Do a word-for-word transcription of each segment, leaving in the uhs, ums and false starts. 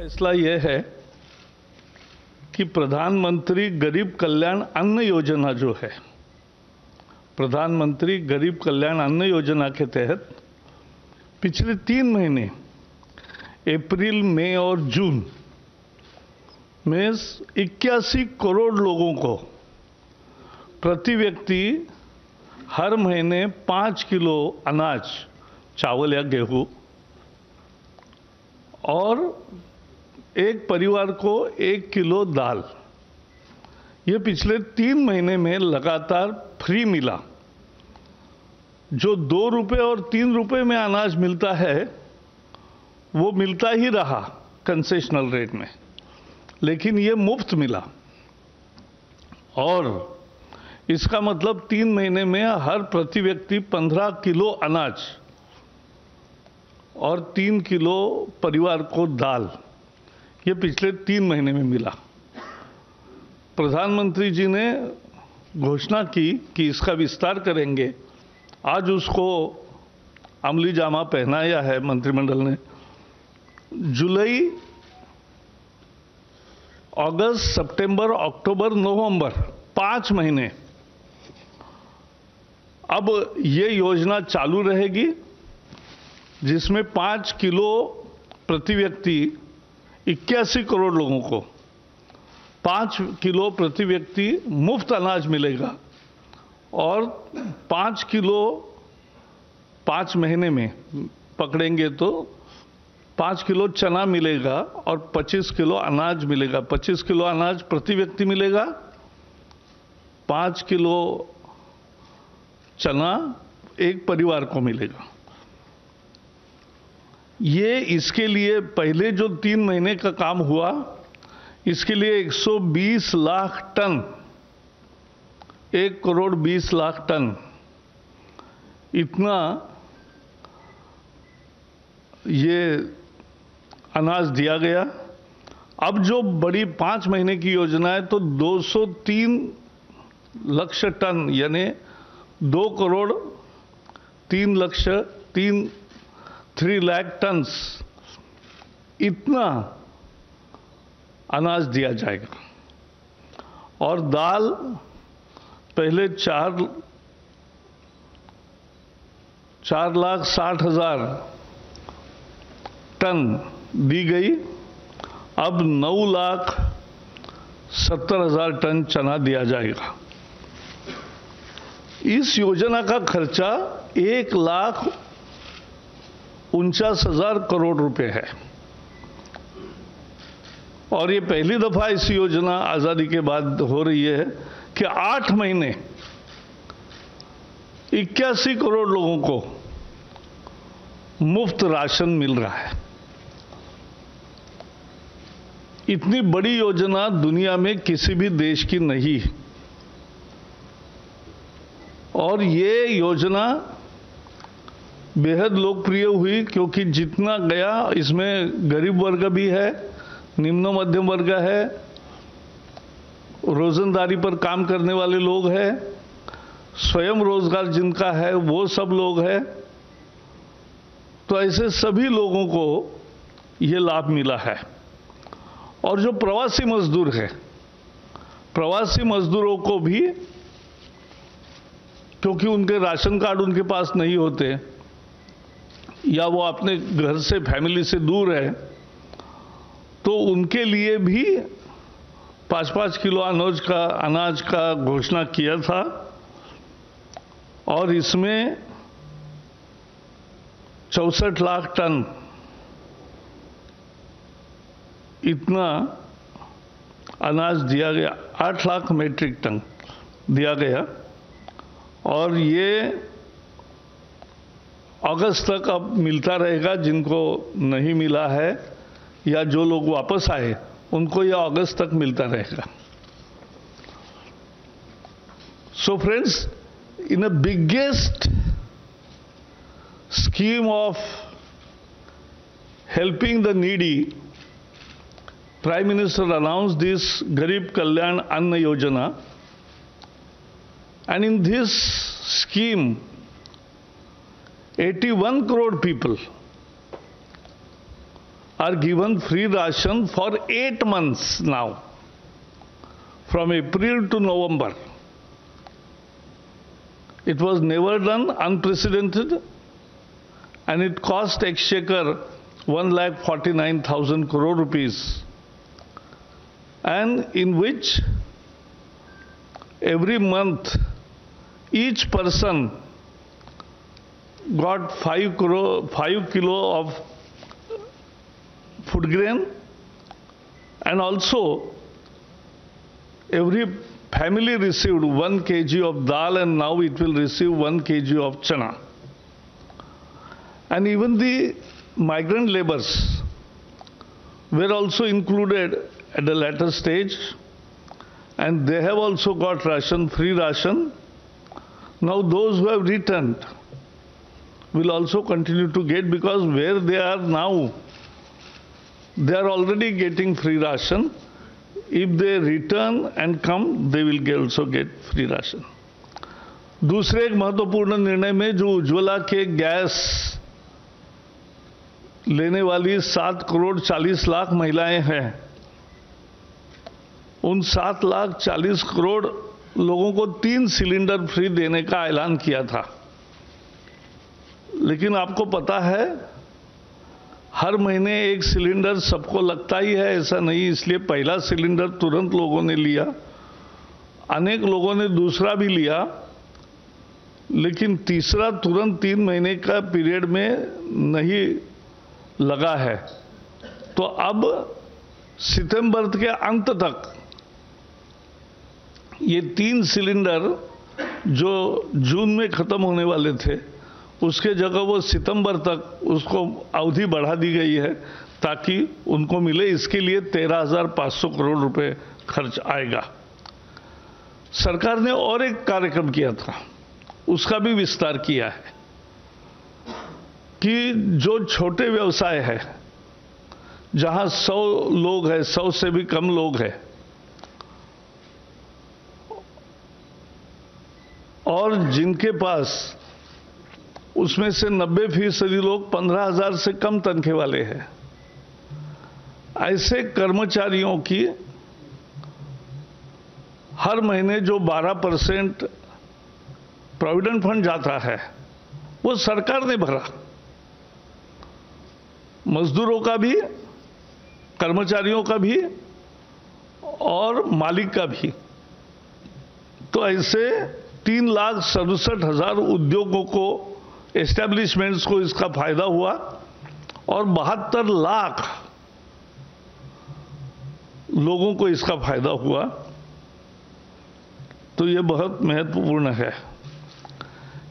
फैसला ये है कि प्रधानमंत्री गरीब कल्याण अन्न योजना जो है, प्रधानमंत्री गरीब कल्याण अन्न योजना के तहत पिछले तीन महीने अप्रैल, मई और जून में इक्यासी करोड़ लोगों को प्रति व्यक्ति हर महीने पाँच किलो अनाज, चावल या गेहूँ और एक परिवार को एक किलो दाल, ये पिछले तीन महीने में लगातार फ्री मिला। जो दो रुपए और तीन रुपए में अनाज मिलता है वो मिलता ही रहा कंसेशनल रेट में, लेकिन ये मुफ्त मिला। और इसका मतलब तीन महीने में हर प्रति व्यक्ति पंद्रह किलो अनाज और तीन किलो परिवार को दाल, ये पिछले तीन महीने में मिला। प्रधानमंत्री जी ने घोषणा की कि इसका विस्तार करेंगे, आज उसको अमली जामा पहनाया है मंत्रिमंडल ने। जुलाई, अगस्त, सितंबर, अक्टूबर, नवंबर, पाँच महीने अब ये योजना चालू रहेगी, जिसमें पाँच किलो प्रति व्यक्ति इक्यासी करोड़ लोगों को पाँच किलो प्रति व्यक्ति मुफ्त अनाज मिलेगा और पाँच किलो पाँच महीने में पकड़ेंगे तो पाँच किलो चना मिलेगा और पच्चीस किलो अनाज मिलेगा। पच्चीस किलो अनाज प्रति व्यक्ति मिलेगा, पाँच किलो चना एक परिवार को मिलेगा। ये इसके लिए पहले जो तीन महीने का काम हुआ, इसके लिए एक सौ बीस लाख टन, एक करोड़ बीस लाख टन इतना ये अनाज दिया गया। अब जो बड़ी पाँच महीने की योजना है तो दो सौ तीन लक्ष्य टन, यानी दो करोड़ तीन लक्ष्य तीन थ्री लाख टन्स इतना अनाज दिया जाएगा। और दाल पहले चार चार लाख साठ हजार टन दी गई, अब नौ लाख सत्तर हजार टन चना दिया जाएगा। इस योजना का खर्चा एक लाख उनचास हजार करोड़ रुपए है और ये पहली दफा इस योजना आज़ादी के बाद हो रही है कि आठ महीने इक्यासी करोड़ लोगों को मुफ्त राशन मिल रहा है। इतनी बड़ी योजना दुनिया में किसी भी देश की नहीं और ये योजना बेहद लोकप्रिय हुई, क्योंकि जितना गया इसमें गरीब वर्ग भी है, निम्न मध्यम वर्ग है, रोजंदारी पर काम करने वाले लोग हैं, स्वयं रोजगार जिनका है वो सब लोग हैं। तो ऐसे सभी लोगों को ये लाभ मिला है। और जो प्रवासी मजदूर हैं, प्रवासी मजदूरों को भी, क्योंकि उनके राशन कार्ड उनके पास नहीं होते या वो अपने घर से, फैमिली से दूर है, तो उनके लिए भी पाँच पाँच किलो अनाज का अनाज का घोषणा किया था। और इसमें चौसठ लाख टन इतना अनाज दिया गया, आठ लाख मीट्रिक टन दिया गया। और ये अगस्त तक अब मिलता रहेगा, जिनको नहीं मिला है या जो लोग वापस आए उनको यह अगस्त तक मिलता रहेगा। So friends, in the biggest scheme of helping the needy, prime minister announced this Garib Kalyan Anna Yojana, and in this scheme eighty-one crore people are given free ration for eight months now, from April to November. It was never done, unprecedented, and it cost exchequer one lakh forty-nine thousand crore rupees, and in which every month each person got five kilo, five kilo of food grain, and also every family received one kg of dal, and now it will receive one kg of chana. And even the migrant laborers were also included at the latter stage, and they have also got ration, free ration. Now those who have returned will also continue to get, because where they are now, they are already getting free ration. If they return and come, they will also get free ration. दूसरे एक महत्वपूर्ण निर्णय में जो उज्ज्वला के gas लेने वाली सात करोड़ चालीस लाख महिलाएं हैं, उन सात लाख चालीस करोड़ लोगों को तीन सिलेंडर फ्री देने का ऐलान किया था। लेकिन आपको पता है, हर महीने एक सिलेंडर सबको लगता ही है, ऐसा नहीं। इसलिए पहला सिलेंडर तुरंत लोगों ने लिया, अनेक लोगों ने दूसरा भी लिया, लेकिन तीसरा तुरंत तीन महीने का पीरियड में नहीं लगा है। तो अब सितंबर के अंत तक ये तीन सिलेंडर जो जून में ख़त्म होने वाले थे, उसके जगह वो सितंबर तक उसको अवधि बढ़ा दी गई है ताकि उनको मिले। इसके लिए तेरह हजार पाँच सौ करोड़ रुपए खर्च आएगा। सरकार ने और एक कार्यक्रम किया था, उसका भी विस्तार किया है कि जो छोटे व्यवसाय है, जहां सौ लोग हैं, सौ से भी कम लोग हैं, और जिनके पास उसमें से नब्बे फीसदी लोग पंद्रह हजार से कम तनख्वाह वाले हैं, ऐसे कर्मचारियों की हर महीने जो बारह परसेंट प्रोविडेंट फंड जाता है, वो सरकार ने भरा। मजदूरों का भी, कर्मचारियों का भी, और मालिक का भी। तो ऐसे तीन लाख सड़सठ हजार उद्योगों को, एस्टैब्लिशमेंट्स को इसका फायदा हुआ, और बहत्तर लाख लोगों को इसका फायदा हुआ। तो ये बहुत महत्वपूर्ण है।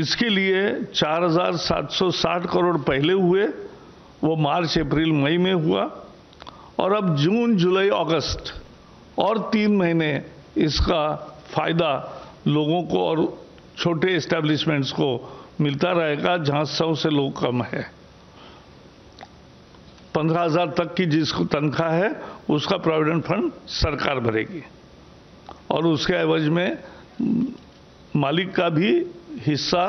इसके लिए चार हजार सात सौ साठ करोड़ पहले हुए, वो मार्च अप्रैल मई में हुआ, और अब जून जुलाई अगस्त और तीन महीने इसका फायदा लोगों को और छोटे एस्टैब्लिशमेंट्स को मिलता रहेगा, जहां सौ से लोग कम है। पंद्रह हजार तक की जिसको तनख्वाह है, उसका प्रोविडेंट फंड सरकार भरेगी, और उसके एवज में मालिक का भी हिस्सा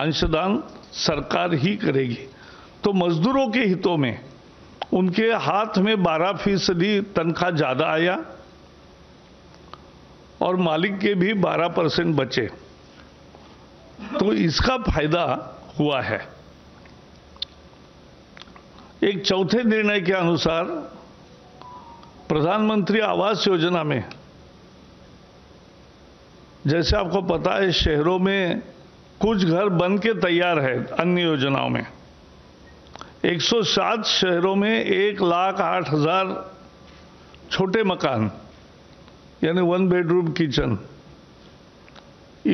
अंशदान सरकार ही करेगी। तो मजदूरों के हितों में, उनके हाथ में बारह फीसदी तनख्वाह ज़्यादा आया, और मालिक के भी बारह परसेंट बचे। तो इसका फायदा हुआ है। एक चौथे निर्णय के अनुसार प्रधानमंत्री आवास योजना में, जैसे आपको पता है, शहरों में कुछ घर बन के तैयार है अन्य योजनाओं में। एक सौ सात शहरों में एक लाख आठ हजार छोटे मकान, यानी वन बेडरूम किचन,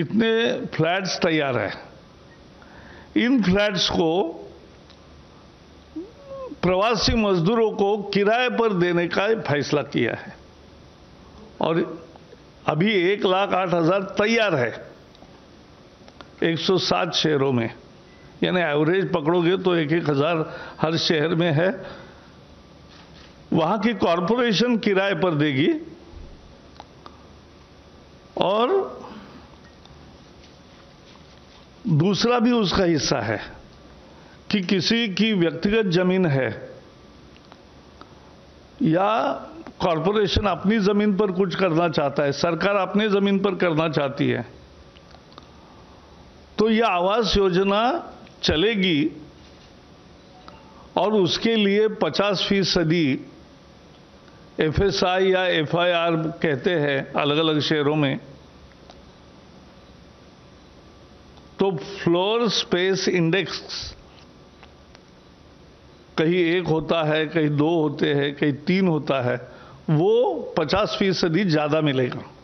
इतने फ्लैट्स तैयार है। इन फ्लैट्स को प्रवासी मजदूरों को किराए पर देने का फैसला किया है, और अभी एक लाख आठ हजार तैयार है एक सौ सात शहरों में, यानी एवरेज पकड़ोगे तो एक एक हजार हर शहर में है। वहाँ की कॉरपोरेशन किराए पर देगी, और दूसरा भी उसका हिस्सा है कि किसी की व्यक्तिगत जमीन है, या कॉरपोरेशन अपनी ज़मीन पर कुछ करना चाहता है, सरकार अपनी ज़मीन पर करना चाहती है, तो यह आवास योजना चलेगी और उसके लिए पचास फीसदी एफ एस आई या एफ आई आर कहते हैं अलग अलग शहरों में, तो फ्लोर स्पेस इंडेक्स कहीं एक होता है, कहीं दो होते हैं, कहीं तीन होता है, वो पचास फीसदी ज़्यादा मिलेगा।